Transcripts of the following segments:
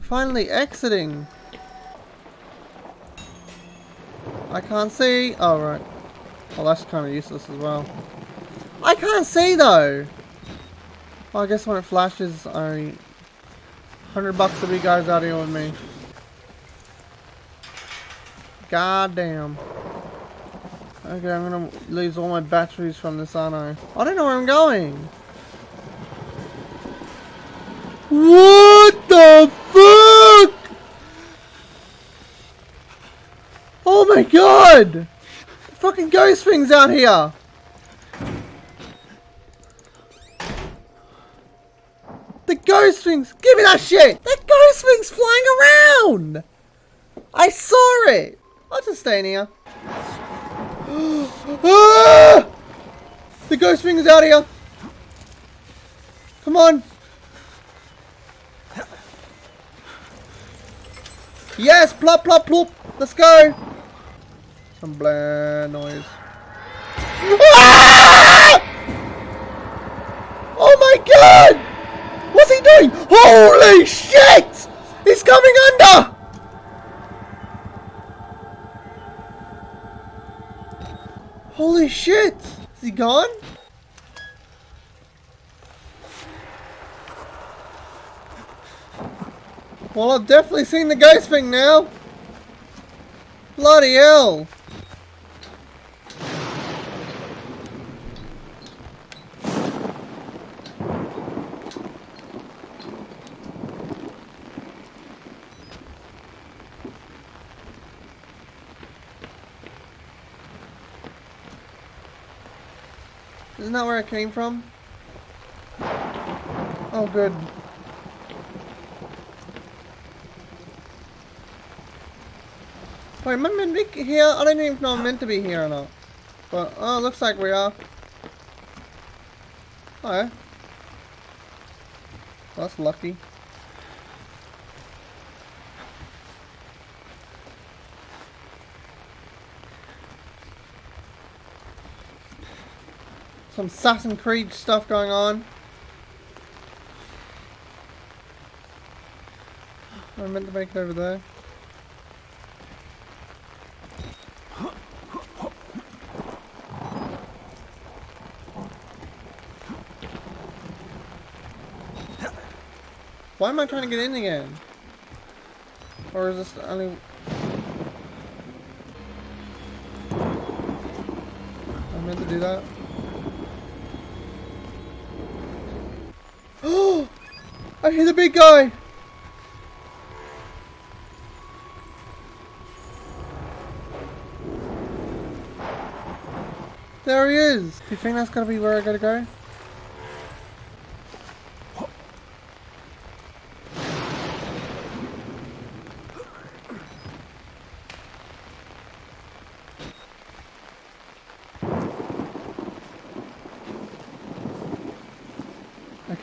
Finally exiting. I can't see. Oh, right. Well, that's kind of useless as well. I can't see though. Well, I guess when it flashes, I $100 to be guys out here with me. God damn. Okay, I'm gonna lose all my batteries from this, aren't I? I don't know where I'm going. What the fuck? Oh my god! The fucking ghost things out here. The ghost things. Give me that shit. That ghost thing's flying around. I saw it. I'll just stay in here. Ah! The ghost thing is out here. Come on. Yes, plop, plop, plop. Let's go. Some bland noise. Ah! Oh my god! What's he doing? Holy shit! He's coming under! Holy shit! Is he gone? Well, I've definitely seen the ghost thing now! Bloody hell! Isn't that where it came from? Oh, good. Wait, am I meant to be here? I don't even know I'm meant to be here or not. But, oh, looks like we are. Alright. Okay. That's lucky. Some Assassin's Creed stuff going on. I meant to make it over there. Why am I trying to get in again? Or is this only... I meant to do that? I hear the big guy! There he is! Do you think that's gonna be where I gotta go?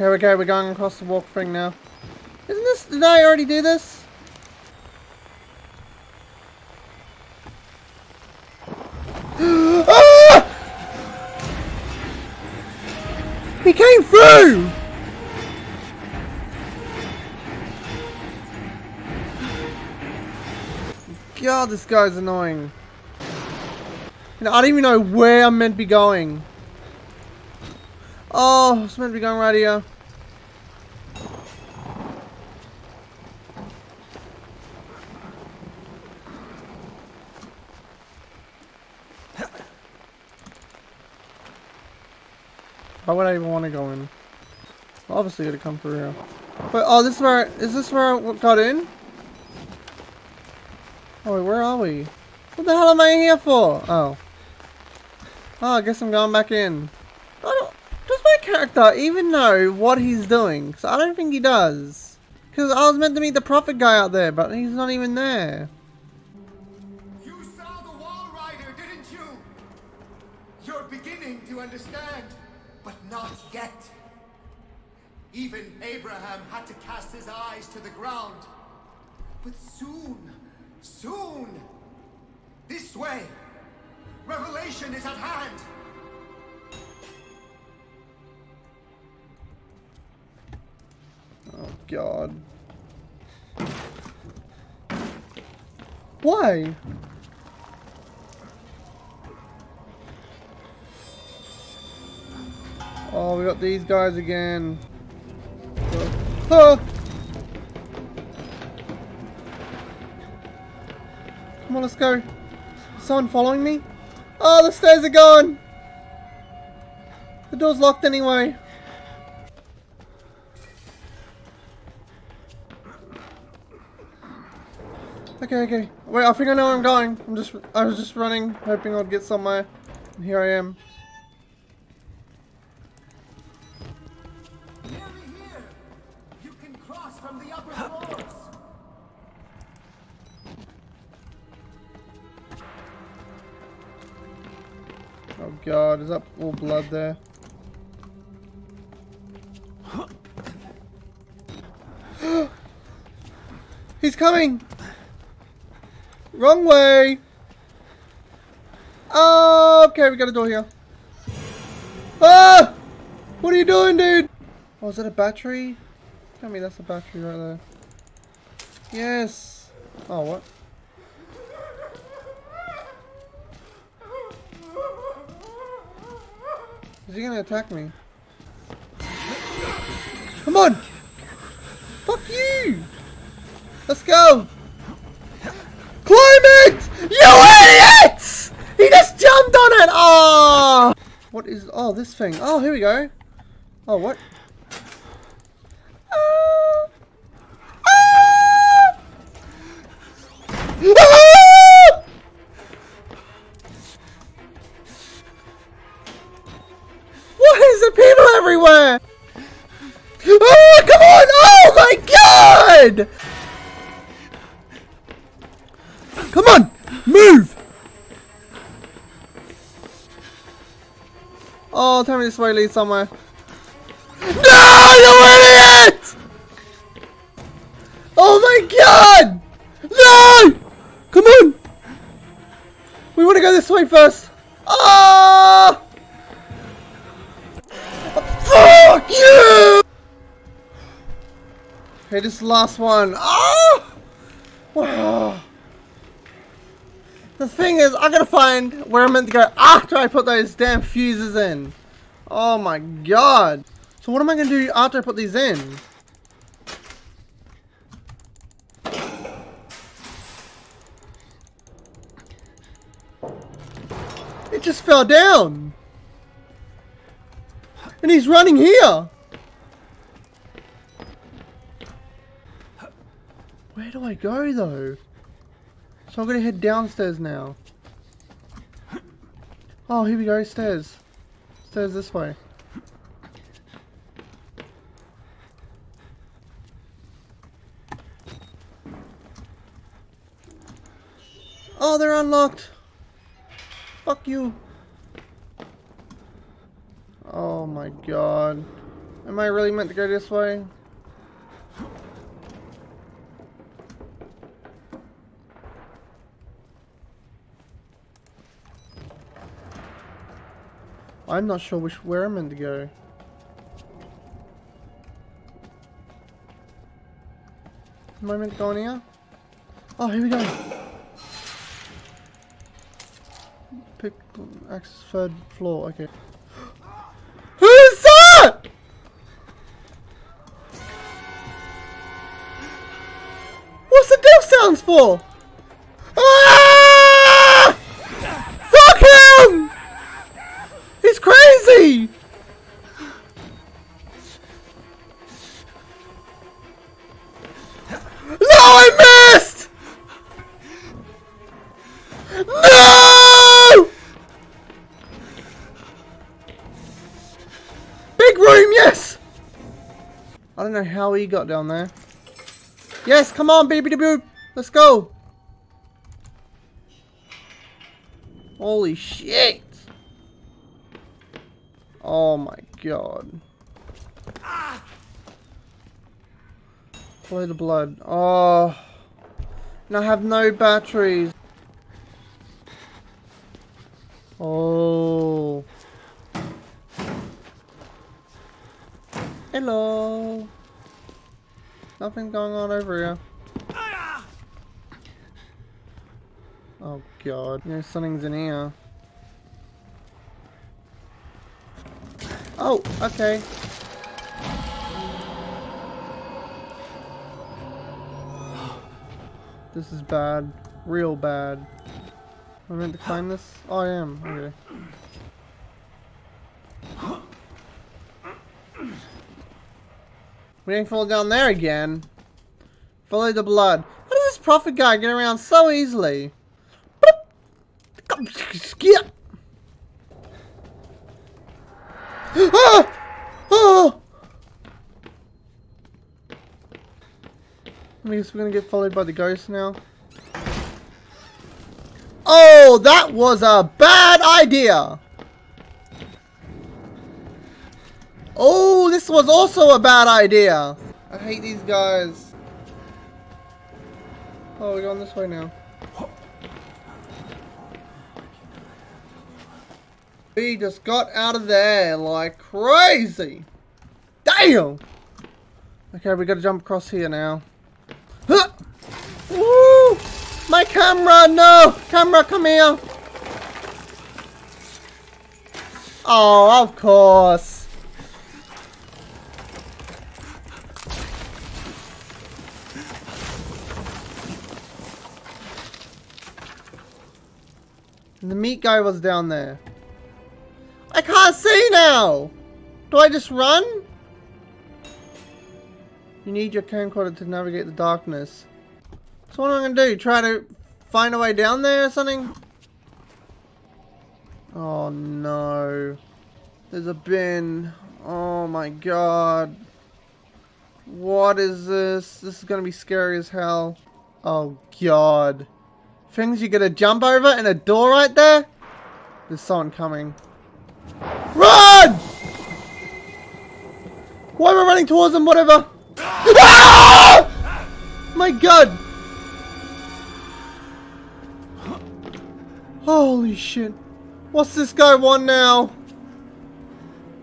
Okay, okay, we're going across the walk thing now. Isn't this... did I already do this? Ah! He came through! God, this guy's annoying. You know, I don't even know where I'm meant to be going. Oh, it's meant to be going right here. Why would I even want to go in? Obviously, gotta come through here. But oh, this is where I got in? Oh wait, where are we? What the hell am I here for? Oh. Oh, I guess I'm going back in. Character even know what he's doing, so I don't think he does, because I was meant to meet the prophet guy out there, but he's not even there. You saw the wall rider, didn't you? You're beginning to understand, but not yet. Even Abraham had to cast his eyes to the ground. But soon this way, revelation is at hand. God. Why? Oh, we got these guys again. Oh. Come on, let's go. Is someone following me? Oh, the stairs are gone. The door's locked anyway. Okay, okay. Wait, I think I know where I'm going. I was just running, hoping I'd get somewhere. And here I am. Nearly here. You can cross from the upper floors. Oh God, is that all blood there? He's coming! Wrong way! Oh, okay, we got a door here. Ah! What are you doing, dude? Oh, is that a battery? Tell me that's a battery right there. Yes! Oh, what? Is he gonna attack me? Come on! Fuck you! Let's go! Climb it! You idiots! He just jumped on it! Oh! What is... Oh, this thing. Oh, here we go. Oh, what? Ah! What is the people everywhere? Oh, come on! Oh my God! Come on! Move! Oh, tell me this way leads somewhere. No! You idiot! Oh my God! No! Come on! We want to go this way first. Oh! Fuck you! Okay, this is the last one. Oh! Wow. The thing is, I gotta find where I'm meant to go after I put those damn fuses in. Oh my God. So what am I gonna do after I put these in? It just fell down. And he's running here. Where do I go though? So I'm gonna head downstairs now. Oh, here we go, stairs. Stairs this way. Oh, they're unlocked. Fuck you. Oh my God. Am I really meant to go this way? I'm not sure where I'm meant to go. Am I meant to go in here? Oh, here we go. Pick access third floor. Okay. Who's that? What's the death sounds for? Crazy! No, I missed! No! Big room, yes! I don't know how he got down there. Yes, come on, baby boop! Let's go! Holy shit! Oh my God. Play the blood. Oh. And I have no batteries. Oh. Hello. Nothing going on over here. Oh god, no, something's in here. Oh, okay. This is bad. Real bad. Am I meant to climb this? Oh, I am. Okay. We didn't fall down there again. Follow the blood. How does this prophet guy get around so easily? Skip. Ah! Oh! I guess we're gonna get followed by the ghost now. Oh, that was a bad idea. Oh, this was also a bad idea. I hate these guys. Oh, we're going this way now. We just got out of there like crazy. Damn! Okay, we gotta jump across here now. Huh! Woo! My camera! No! Camera, come here! Oh, of course. The meat guy was down there. I can't see now! Do I just run? You need your camcorder to navigate the darkness. So what am I gonna do? Try to find a way down there or something? Oh no. There's a bin. Oh my god. What is this? This is gonna be scary as hell. Oh god. Things you gotta jump over and a door right there? There's someone coming. Run! Why am I running towards them? Whatever. Ah! My god. Holy shit. What's this guy want now?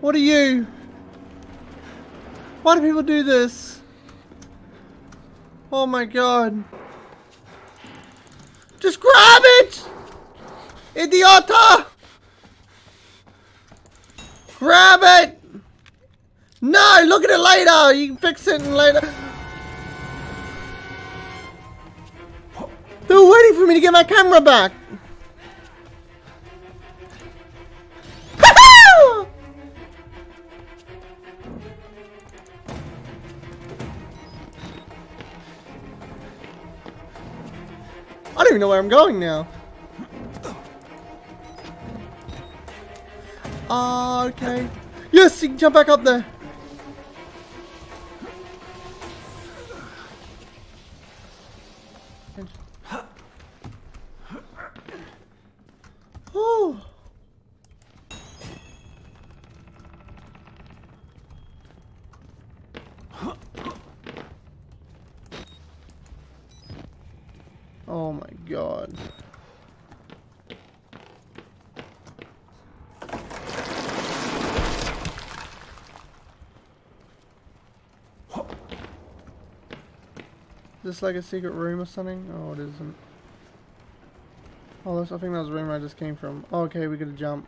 What are you? Why do people do this? Oh my god. Just grab it! Idiota! Grab it! No! Look at it later! You can fix it later. They were waiting for me to get my camera back! I don't even know where I'm going now. Ah, okay. Yes, you can jump back up there. Oh. Oh my god. Is this like a secret room or something? Oh, it isn't. Oh, I think that was the room I just came from. Oh, okay, we gotta jump.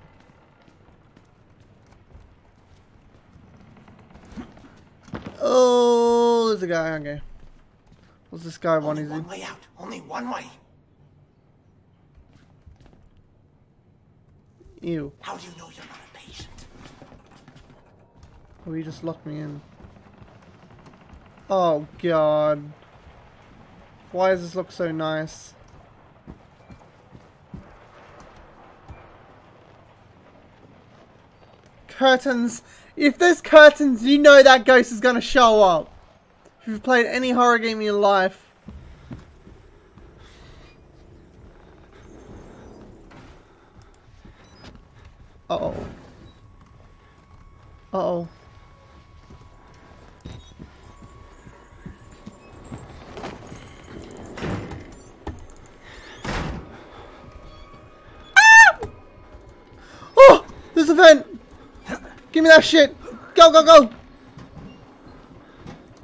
Oh, there's a guy. Okay. What's this guy want? Only one way out. Only one way. Ew. How do you know you're not a patient? Oh, he just locked me in. Oh, god. Why does this look so nice? Curtains! If there's curtains, you know that ghost is gonna show up. If you've played any horror game in your life. Uh-oh. Uh-oh. There's a vent! Give me that shit! Go, go, go!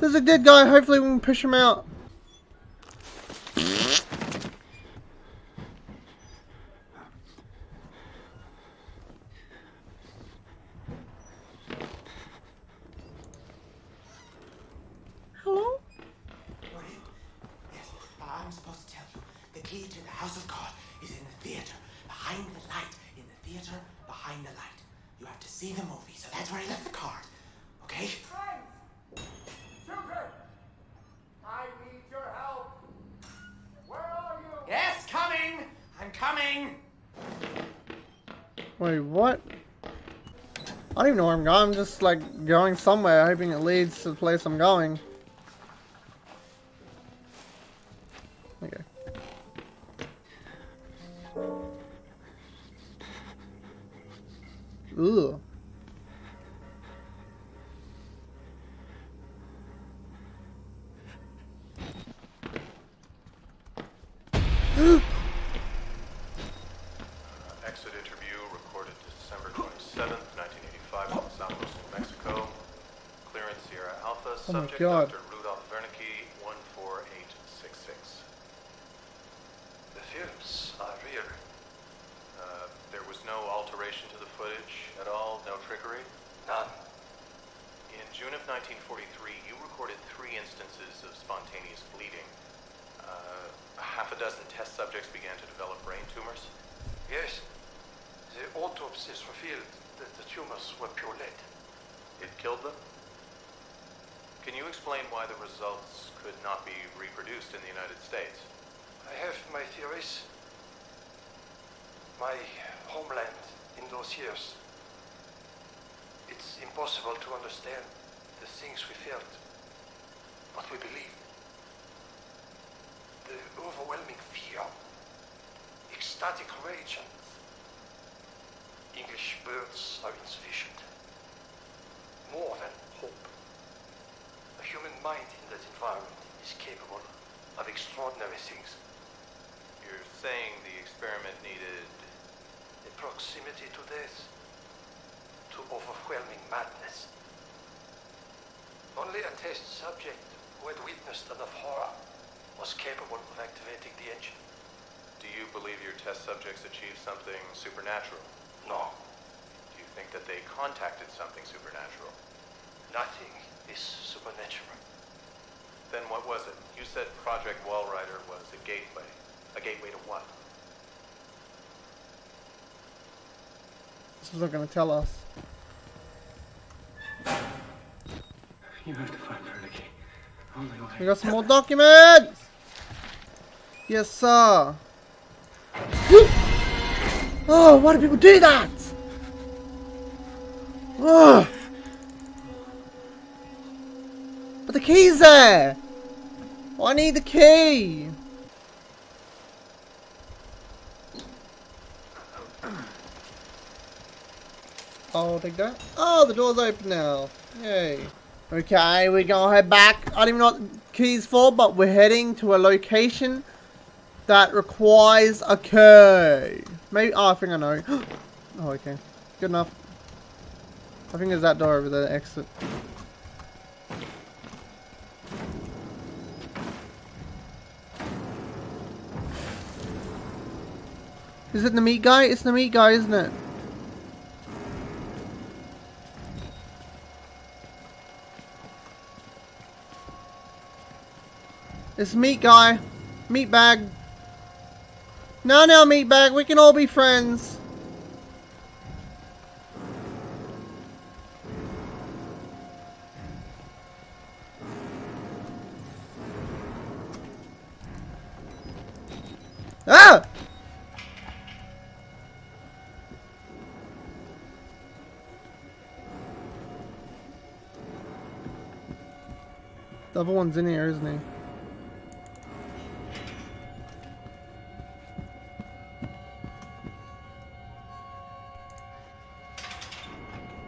There's a dead guy. Hopefully we can push him out. Hello? Yes, but I'm supposed to tell you the key to the house of God is in the theater, behind the light. In the theater, behind the light. You have to see the movie, so that's where I left the card. Okay? I need your help. Where are you? Yes, coming. I'm coming. Wait, what? I don't even know where I'm going. I'm just like going somewhere, hoping it leads to the place I'm going. Okay. Ooh. Exit interview recorded December 27th, 1985 in Los Alamos, New Mexico. Clearance Sierra Alpha. Subject Dr. Rudolf Wernicke, 14866. The films are real. There was no alteration to the footage at all, no trickery. None. In June of 1943, you recorded 3 instances of spontaneous bleeding. Half a dozen test subjects began to develop brain tumors? Yes. The autopsies revealed that the tumors were pure lead. It killed them? Can you explain why the results could not be reproduced in the United States? I have my theories. My homeland in those years. It's impossible to understand the things we felt, what we believed. The overwhelming fear, ecstatic rage, and English words are insufficient. More than hope. A human mind in that environment is capable of extraordinary things. You're saying the experiment needed a proximity to death, to overwhelming madness. Only a test subject who had witnessed enough horror was capable of activating the engine. Do you believe your test subjects achieved something supernatural? No. Do you think that they contacted something supernatural? Nothing is supernatural. Then what was it? You said Project Wallrider was a gateway. A gateway to what? This is not going to tell us. You have to find Vernicke. We got some more documents! Yes, sir. Oh, why do people do that? Oh. But the key's there. Oh, I need the key. I'll take that. Oh, the door's open now. Yay. Okay, we're gonna head back. I don't even know what the key's for, but we're heading to a location that requires a key. Maybe, oh, I think I know. Oh, okay. Good enough. I think there's that door over there, exit. Is it the meat guy? It's the meat guy, isn't it? It's meat guy. Meat bag. No, no, meat bag. We can all be friends. Ah! The other one's in here, isn't he?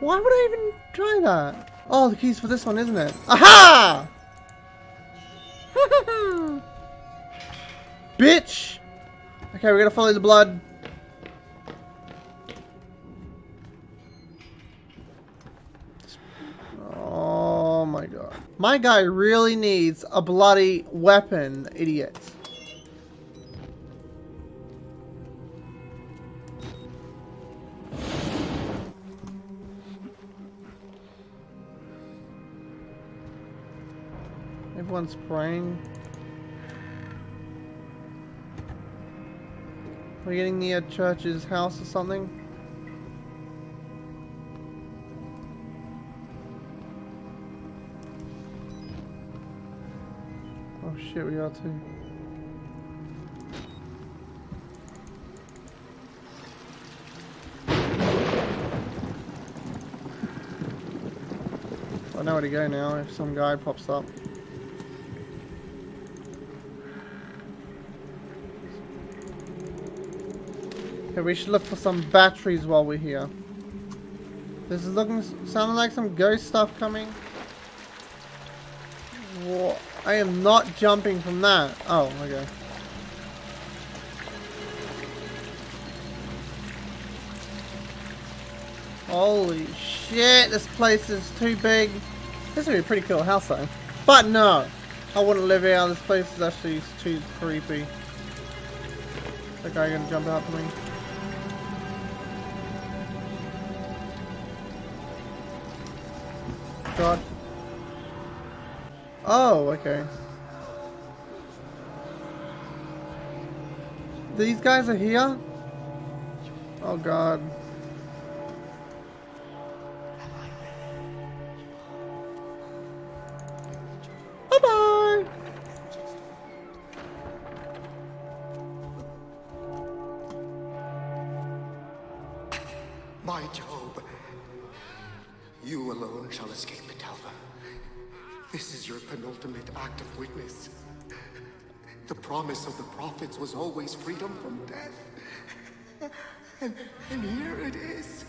Why would I even try that? Oh, the key's for this one, isn't it? Aha! Bitch! Okay, we gotta follow the blood. Oh my door. My guy really needs a bloody weapon, idiot. Everyone's praying. We're getting near Church's house or something. Oh shit, we are too. I know where to go now if some guy pops up. Okay, we should look for some batteries while we're here. This is looking, sounding like some ghost stuff coming. Whoa, I am not jumping from that. Oh, okay. Holy shit, this place is too big. This would be a pretty cool house though. But no, I wouldn't live here. This place is actually too creepy. Is that guy gonna jump out for me? God. Oh, okay. These guys are here? Oh, God. Bye-bye! My Job. You alone shall escape Betalva. This is your penultimate act of witness. The promise of the prophets was always freedom from death. And here it is.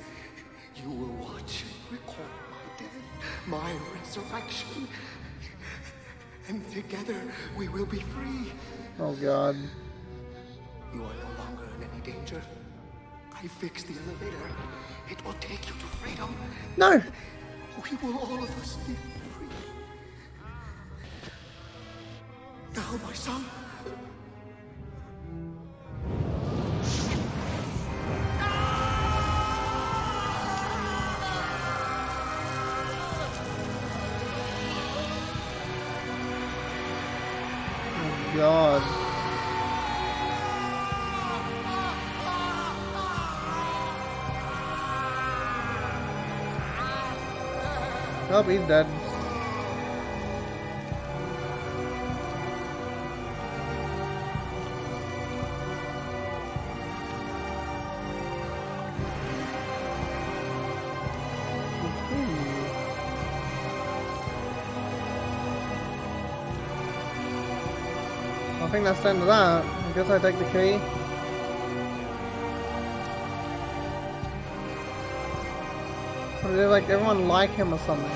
You will watch and record my death, my resurrection. And together we will be free. Oh God. You are no longer in any danger. I fixed the elevator. It will take you to freedom. No! We will all of us be free. Now, my son. Oh, God. Oh, he's dead. I think that's the end of that. I guess I take the key. They're like, everyone like him or something.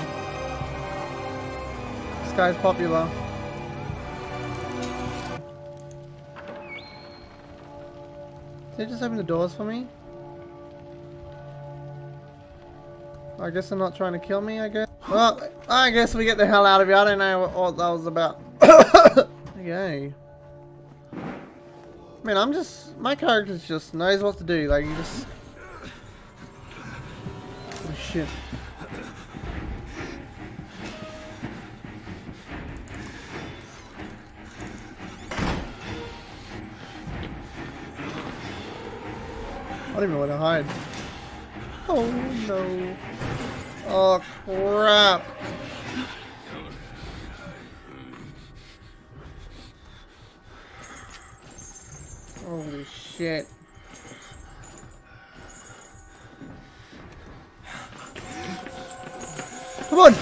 This guy's popular. Did they just open the doors for me? I guess they're not trying to kill me, I guess. Well, I guess we get the hell out of here. I don't know what that was about. Okay. Man, I'm just... my character just knows what to do. Like, you just... shit. I don't even know where to hide. Oh no. Oh crap. Holy shit. Come on! Woo!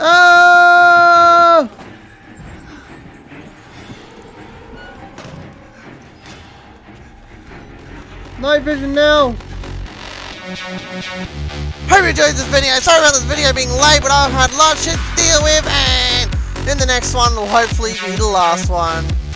Oh! Night vision now! Hope you enjoyed this video. Sorry about this video being late, but I've had a lot of shit to deal with, and in the next one will hopefully be the last one.